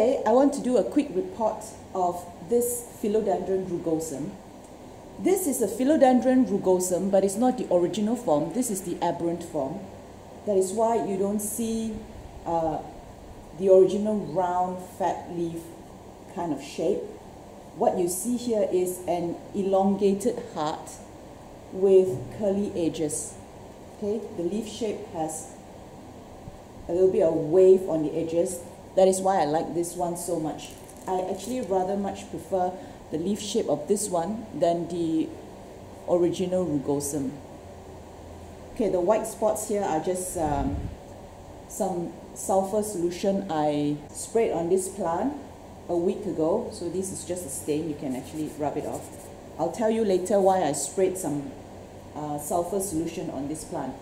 Today, I want to do a quick report of this Philodendron rugosum. This is a Philodendron rugosum, but it's not the original form. This is the aberrant form. That is why you don't see the original round fat leaf kind of shape. What you see here is an elongated heart with curly edges. Okay, the leaf shape has a little bit of wave on the edges. That is why I like this one so much. I actually rather much prefer the leaf shape of this one than the original rugosum. Okay, the white spots here are just some sulfur solution I sprayed on this plant a week ago. So this is just a stain, you can actually rub it off. I'll tell you later why I sprayed some sulfur solution on this plant.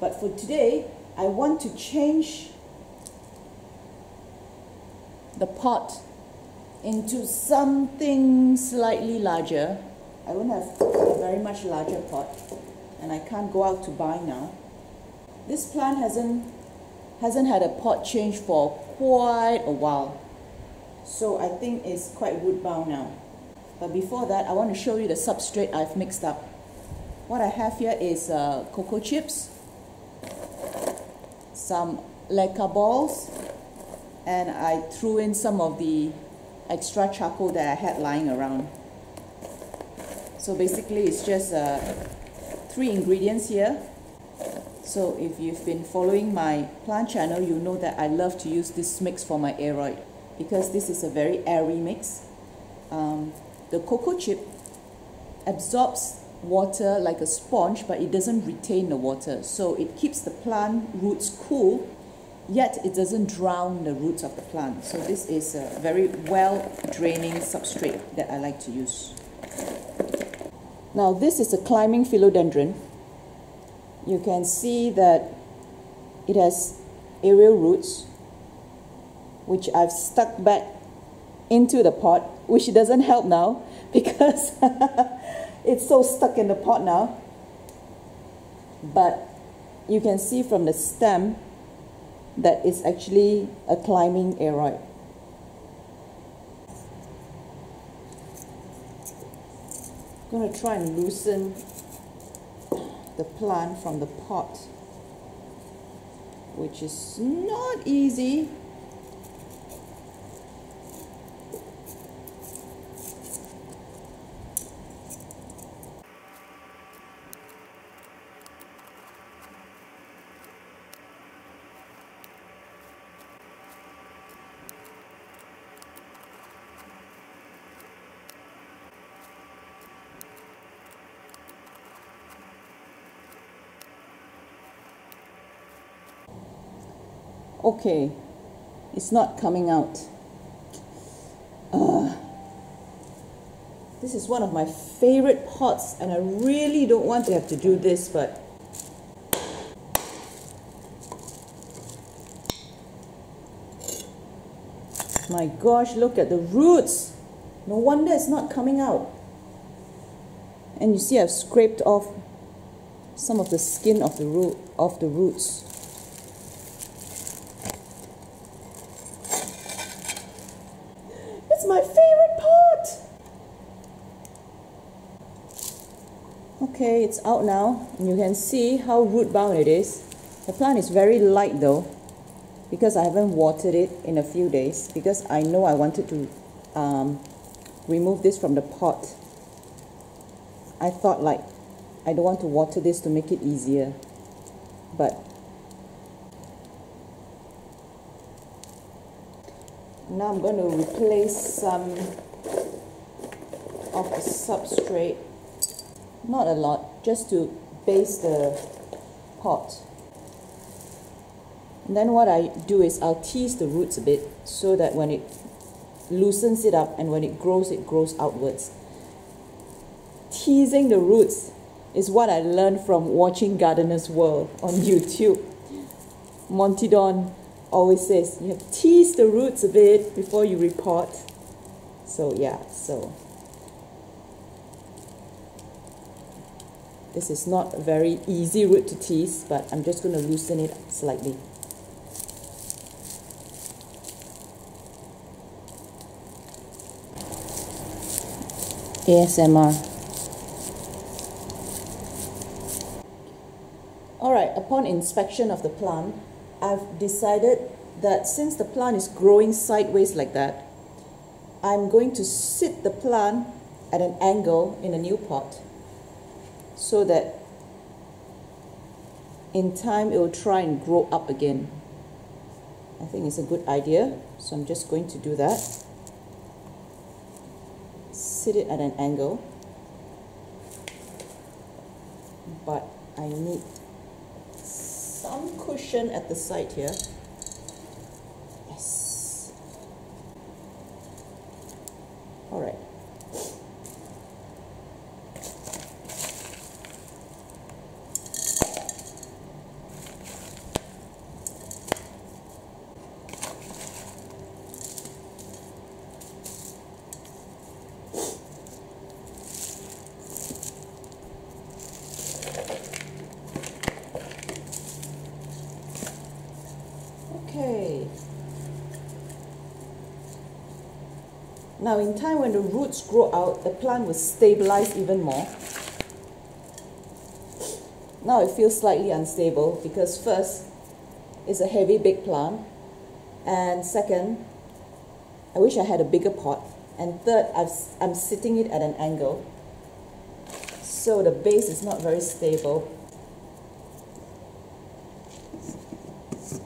But for today, I want to change the pot into something slightly larger. I won't have a very much larger pot, and I can't go out to buy now. This plant hasn't had a pot change for quite a while, so I think it's quite root-bound now. But before that, I want to show you the substrate I've mixed up. What I have here is cocoa chips, some leca balls, and I threw in some of the extra charcoal that I had lying around. So basically it's just three ingredients here. So if you've been following my plant channel, you know that I love to use this mix for my aroid, because this is a very airy mix. The cocoa chip absorbs water like a sponge, but it doesn't retain the water, so it keeps the plant roots cool, yet it doesn't drown the roots of the plant. So this is a very well draining substrate that I like to use. Now this is a climbing philodendron. You can see that it has aerial roots, which I've stuck back into the pot, which doesn't help now because it's so stuck in the pot now. But you can see from the stem that it's actually a climbing aroid. I'm going to try and loosen the plant from the pot, which is not easy. Okay, it's not coming out. This is one of my favorite pots, and I really don't want to have to do this, but my gosh, look at the roots. No wonder it's not coming out. And you see I've scraped off some of the skin of the roots. Okay, it's out now, and you can see how root bound it is. The plant is very light though, because I haven't watered it in a few days, because I know I wanted to remove this from the pot. I thought, like, I don't want to water this to make it easier, but now I'm going to replace some of the substrate. Not a lot, just to base the pot. And then what I do is I'll tease the roots a bit so that when it loosens it up and when it grows outwards. Teasing the roots is what I learned from watching Gardener's World on YouTube. Monty Don always says, you have to tease the roots a bit before you repot. So yeah, so this is not a very easy root to tease, but I'm just going to loosen it slightly. ASMR. Alright, upon inspection of the plant, I've decided that since the plant is growing sideways like that, I'm going to sit the plant at an angle in a new pot so that in time it will try and grow up again. I think it's a good idea, so I'm just going to do that. Sit it at an angle, but I need some cushion at the side here. Yes. All right. Now in time when the roots grow out, the plant will stabilize even more. Now it feels slightly unstable because first, it's a heavy big plant, and second, I wish I had a bigger pot, and third, I'm sitting it at an angle. So the base is not very stable.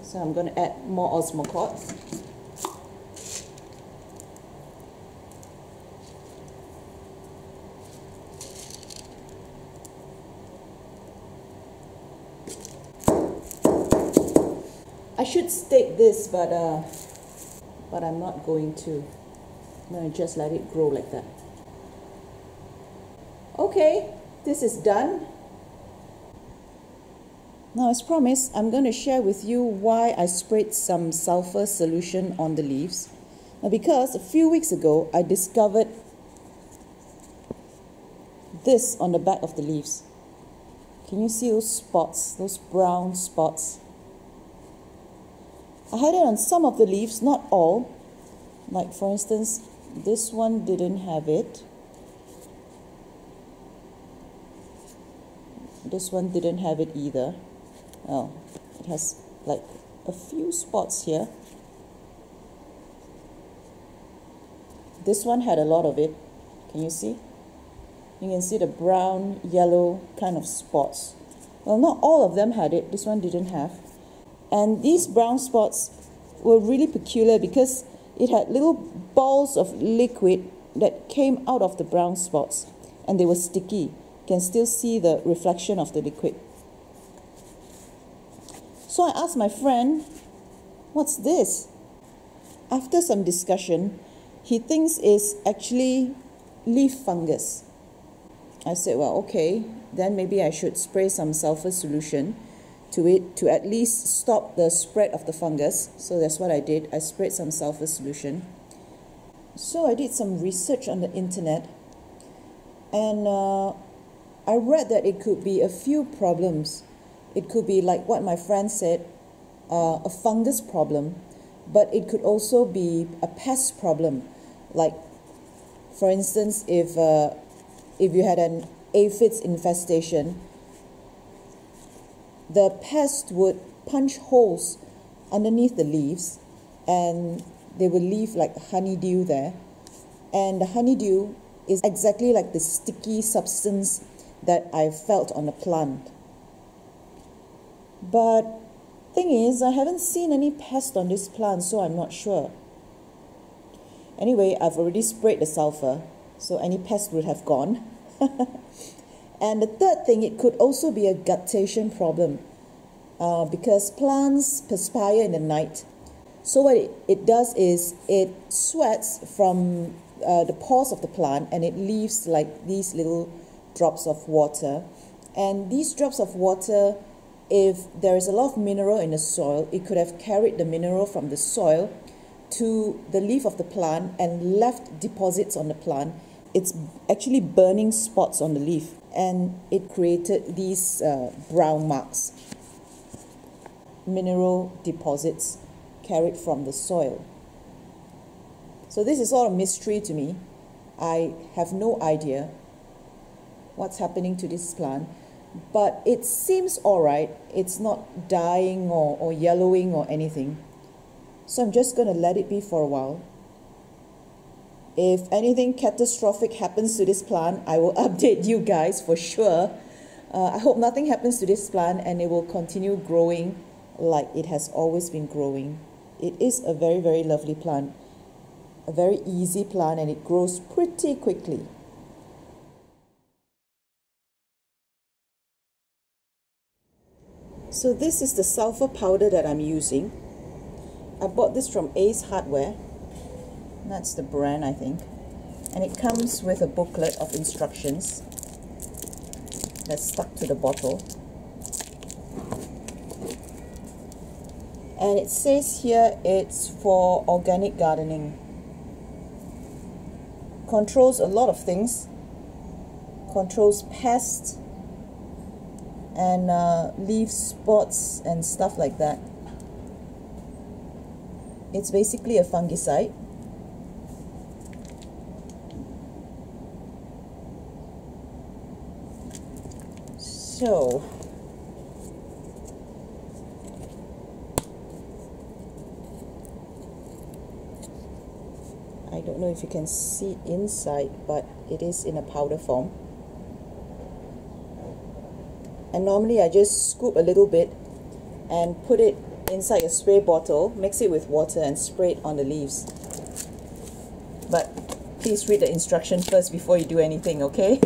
So I'm going to add more Osmocote. I should stake this, but I'm not going to. I'm going to just let it grow like that. Okay, this is done. Now, as promised, I'm going to share with you why I sprayed some sulfur solution on the leaves. Now, because a few weeks ago, I discovered this on the back of the leaves. Can you see those spots, those brown spots? I had it on some of the leaves, not all. Like for instance, this one didn't have it. This one didn't have it either. Oh, it has like a few spots here. This one had a lot of it. Can you see? You can see the brown, yellow kind of spots. Well, not all of them had it. This one didn't have. And these brown spots were really peculiar because it had little balls of liquid that came out of the brown spots, and they were sticky. You can still see the reflection of the liquid. So I asked my friend, what's this? After some discussion, he thinks it's actually leaf fungus. I said, well, okay, then maybe I should spray some sulfur solution to it to at least stop the spread of the fungus. So that's what I did. I sprayed some sulfur solution. So I did some research on the internet, and I read that it could be a few problems. It could be like what my friend said, a fungus problem, but it could also be a pest problem. Like for instance, if you had an aphids infestation, the pest would punch holes underneath the leaves, and they would leave like honeydew there. And the honeydew is exactly like the sticky substance that I felt on the plant. But thing is, I haven't seen any pest on this plant, so I'm not sure. Anyway, I've already sprayed the sulfur, so any pest would have gone. And the third thing, it could also be a guttation problem because plants perspire in the night. So what it does is it sweats from the pores of the plant, and it leaves like these little drops of water. And these drops of water, if there is a lot of mineral in the soil, it could have carried the mineral from the soil to the leaf of the plant and left deposits on the plant. It's actually burning spots on the leaf, and it created these brown marks, mineral deposits carried from the soil. So this is all a mystery to me, I have no idea what's happening to this plant, but it seems all right. It's not dying or yellowing or anything. So I'm just going to let it be for a while. If anything catastrophic happens to this plant, I will update you guys for sure. I hope nothing happens to this plant and it will continue growing like it has always been growing. It is a very, very lovely plant, a very easy plant, and it grows pretty quickly. So this is the sulfur powder that I'm using. I bought this from Ace Hardware. That's the brand, I think. And it comes with a booklet of instructions that's stuck to the bottle. And it says here it's for organic gardening. Controls a lot of things. Controls pests and leaf spots and stuff like that. It's basically a fungicide. So I don't know if you can see inside, but it is in a powder form. And normally I just scoop a little bit and put it inside a spray bottle, mix it with water and spray it on the leaves. But please read the instruction first before you do anything, okay?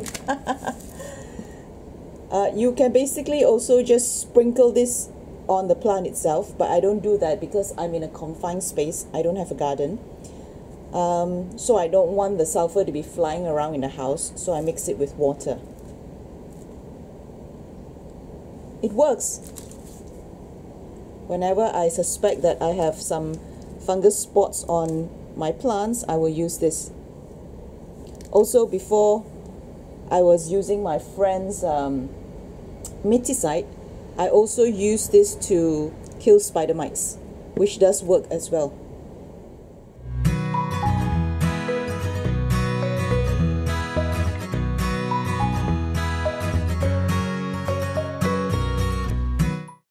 You can basically also just sprinkle this on the plant itself, but I don't do that because I'm in a confined space. I don't have a garden. So I don't want the sulfur to be flying around in the house, so I mix it with water. It works. Whenever I suspect that I have some fungus spots on my plants, I will use this. Also, before I was using my friend's Miticide, I also used this to kill spider mites, which does work as well.